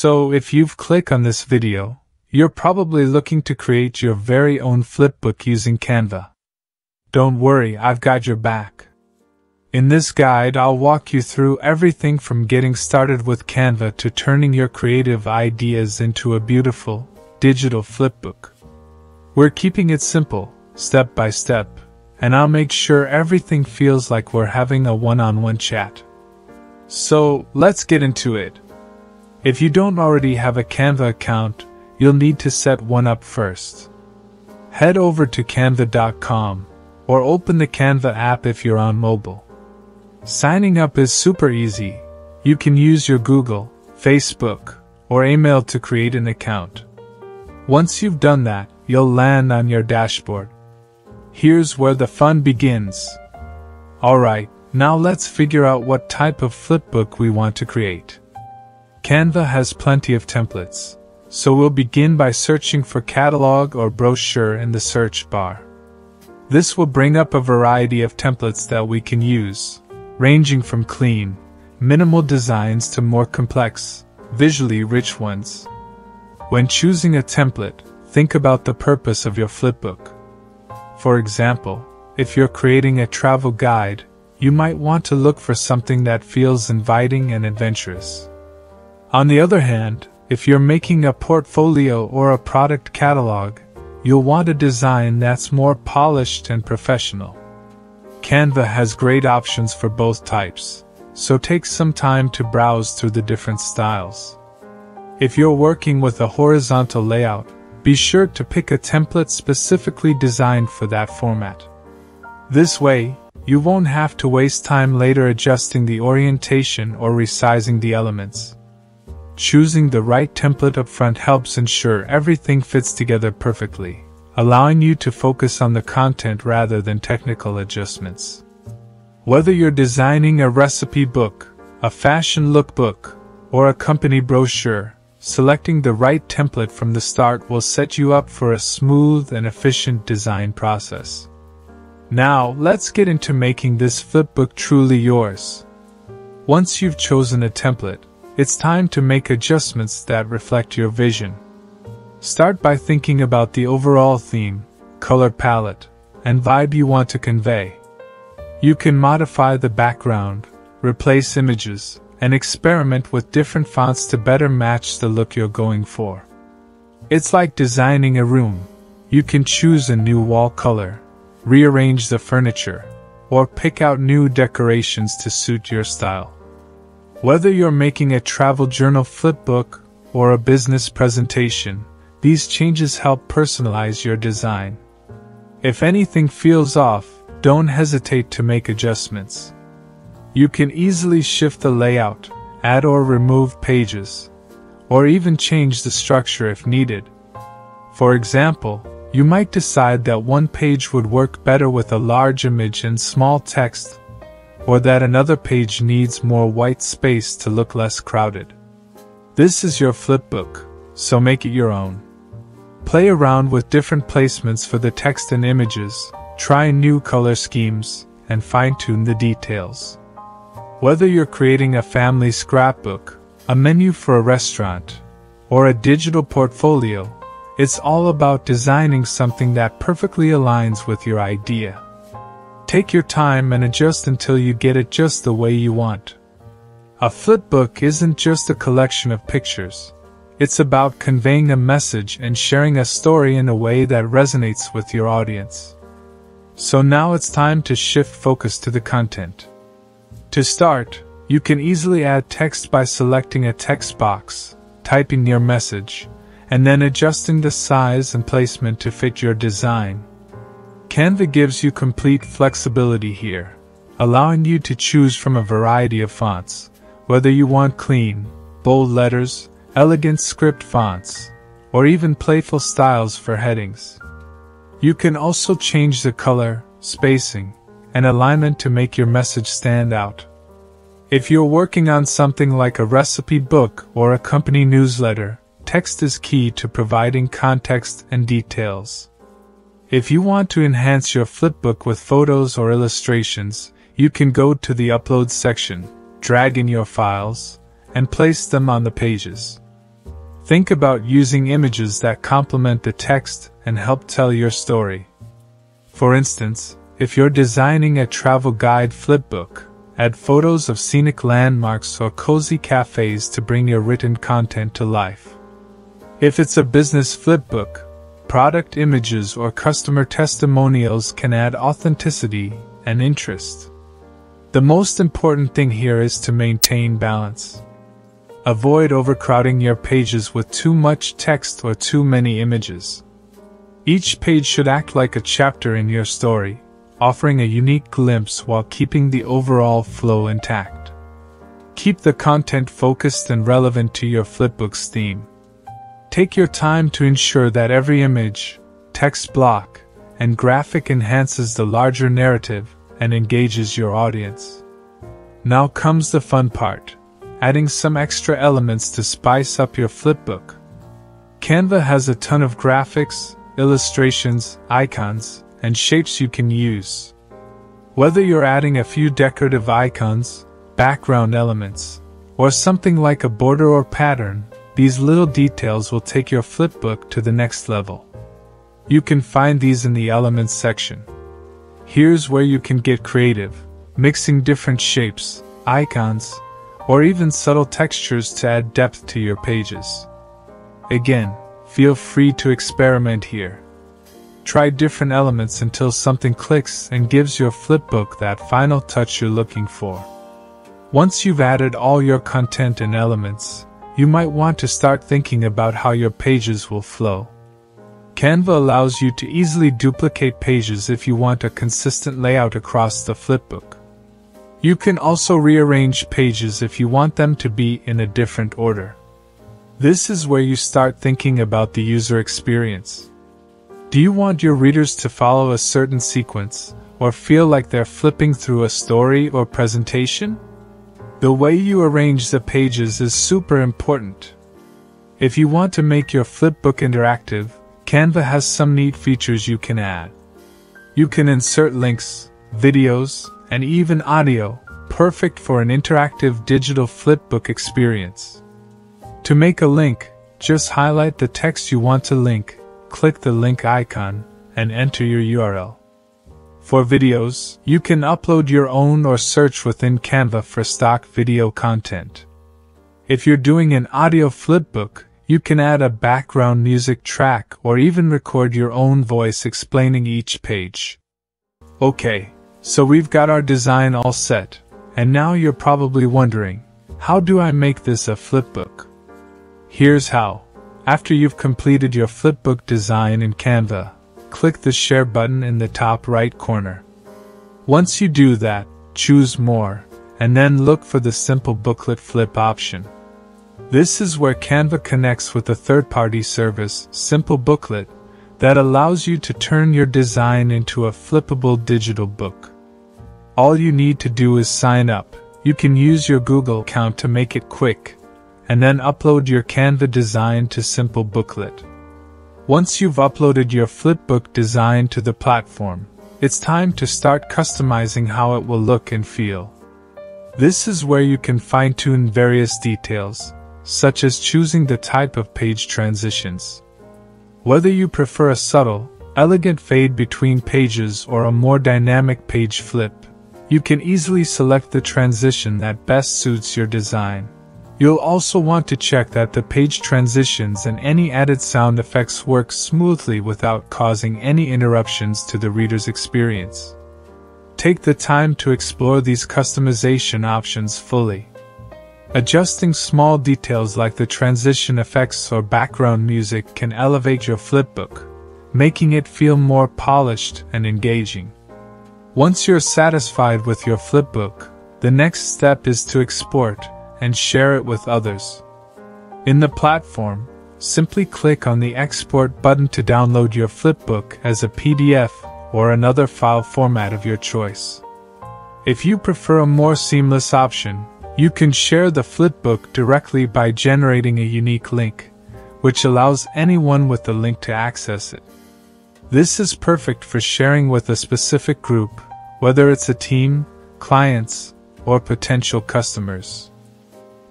So if you've clicked on this video, you're probably looking to create your very own flipbook using Canva. Don't worry, I've got your back. In this guide, I'll walk you through everything from getting started with Canva to turning your creative ideas into a beautiful, digital flipbook. We're keeping it simple, step by step, and I'll make sure everything feels like we're having a one-on-one chat. So, let's get into it. If you don't already have a Canva account, you'll need to set one up first. Head over to canva.com or open the Canva app if you're on mobile. Signing up is super easy. You can use your Google, Facebook, or email to create an account. Once you've done that, you'll land on your dashboard. Here's where the fun begins. Alright, now let's figure out what type of flipbook we want to create. Canva has plenty of templates, so we'll begin by searching for catalog or brochure in the search bar. This will bring up a variety of templates that we can use, ranging from clean, minimal designs to more complex, visually rich ones. When choosing a template, think about the purpose of your flipbook. For example, if you're creating a travel guide, you might want to look for something that feels inviting and adventurous. On the other hand, if you're making a portfolio or a product catalog, you'll want a design that's more polished and professional. Canva has great options for both types, so take some time to browse through the different styles. If you're working with a horizontal layout, be sure to pick a template specifically designed for that format. This way, you won't have to waste time later adjusting the orientation or resizing the elements. Choosing the right template up front helps ensure everything fits together perfectly, allowing you to focus on the content rather than technical adjustments. Whether you're designing a recipe book, a fashion lookbook, or a company brochure, selecting the right template from the start will set you up for a smooth and efficient design process. Now, let's get into making this flipbook truly yours. Once you've chosen a template, it's time to make adjustments that reflect your vision. Start by thinking about the overall theme, color palette, and vibe you want to convey. You can modify the background, replace images, and experiment with different fonts to better match the look you're going for. It's like designing a room. You can choose a new wall color, rearrange the furniture, or pick out new decorations to suit your style. Whether you're making a travel journal flipbook or a business presentation, these changes help personalize your design. If anything feels off, don't hesitate to make adjustments. You can easily shift the layout, add or remove pages, or even change the structure if needed. For example, you might decide that one page would work better with a large image and small text, or that another page needs more white space to look less crowded. This is your flipbook, so make it your own. Play around with different placements for the text and images, try new color schemes, and fine-tune the details. Whether you're creating a family scrapbook, a menu for a restaurant, or a digital portfolio, it's all about designing something that perfectly aligns with your idea. Take your time and adjust until you get it just the way you want. A flipbook isn't just a collection of pictures. It's about conveying a message and sharing a story in a way that resonates with your audience. So now it's time to shift focus to the content. To start, you can easily add text by selecting a text box, typing your message, and then adjusting the size and placement to fit your design. Canva gives you complete flexibility here, allowing you to choose from a variety of fonts, whether you want clean, bold letters, elegant script fonts, or even playful styles for headings. You can also change the color, spacing, and alignment to make your message stand out. If you're working on something like a recipe book or a company newsletter, text is key to providing context and details. If you want to enhance your flipbook with photos or illustrations, you can go to the Upload section, drag in your files, and place them on the pages. Think about using images that complement the text and help tell your story. For instance, if you're designing a travel guide flipbook, add photos of scenic landmarks or cozy cafes to bring your written content to life. If it's a business flipbook, product images or customer testimonials can add authenticity and interest. The most important thing here is to maintain balance. Avoid overcrowding your pages with too much text or too many images. Each page should act like a chapter in your story, offering a unique glimpse while keeping the overall flow intact. Keep the content focused and relevant to your flipbook's theme. Take your time to ensure that every image, text block, and graphic enhances the larger narrative and engages your audience. Now comes the fun part. Adding some extra elements to spice up your flipbook. Canva has a ton of graphics, illustrations, icons, and shapes you can use. Whether you're adding a few decorative icons, background elements, or something like a border or pattern, these little details will take your flipbook to the next level. You can find these in the Elements section. Here's where you can get creative, mixing different shapes, icons, or even subtle textures to add depth to your pages. Again, feel free to experiment here. Try different elements until something clicks and gives your flipbook that final touch you're looking for. Once you've added all your content and elements, you might want to start thinking about how your pages will flow. Canva allows you to easily duplicate pages if you want a consistent layout across the flipbook. You can also rearrange pages if you want them to be in a different order. This is where you start thinking about the user experience. Do you want your readers to follow a certain sequence, or feel like they're flipping through a story or presentation? The way you arrange the pages is super important. If you want to make your flipbook interactive, Canva has some neat features you can add. You can insert links, videos, and even audio, perfect for an interactive digital flipbook experience. To make a link, just highlight the text you want to link, click the link icon, and enter your URL. For videos, you can upload your own or search within Canva for stock video content. If you're doing an audio flipbook, you can add a background music track or even record your own voice explaining each page. Okay. So we've got our design all set, and now you're probably wondering, how do I make this a flipbook? Here's how. After you've completed your flipbook design in Canva, click the Share button in the top right corner. Once you do that, choose More, and then look for the Simple Booklet Flip option. This is where Canva connects with the third-party service, Simple Booklet, that allows you to turn your design into a flippable digital book. All you need to do is sign up. You can use your Google account to make it quick, and then upload your Canva design to Simple Booklet. Once you've uploaded your flipbook design to the platform, it's time to start customizing how it will look and feel. This is where you can fine-tune various details, such as choosing the type of page transitions. Whether you prefer a subtle, elegant fade between pages or a more dynamic page flip, you can easily select the transition that best suits your design. You'll also want to check that the page transitions and any added sound effects work smoothly without causing any interruptions to the reader's experience. Take the time to explore these customization options fully. Adjusting small details like the transition effects or background music can elevate your flipbook, making it feel more polished and engaging. Once you're satisfied with your flipbook, the next step is to export and share it with others. In the platform, simply click on the Export button to download your flipbook as a PDF or another file format of your choice. If you prefer a more seamless option, you can share the flipbook directly by generating a unique link, which allows anyone with the link to access it. This is perfect for sharing with a specific group, whether it's a team, clients, or potential customers.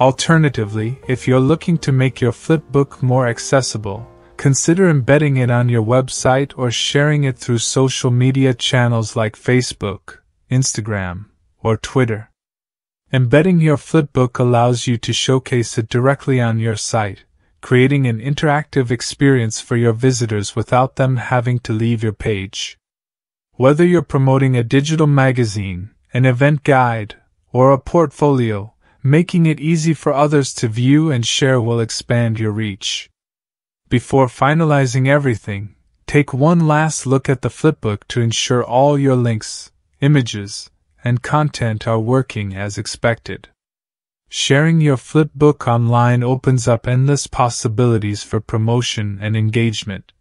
Alternatively, if you're looking to make your flipbook more accessible, consider embedding it on your website or sharing it through social media channels like Facebook, Instagram, or Twitter. Embedding your flipbook allows you to showcase it directly on your site, creating an interactive experience for your visitors without them having to leave your page. Whether you're promoting a digital magazine, an event guide, or a portfolio, making it easy for others to view and share will expand your reach. Before finalizing everything, take one last look at the flipbook to ensure all your links, images, and content are working as expected. Sharing your flipbook online opens up endless possibilities for promotion and engagement.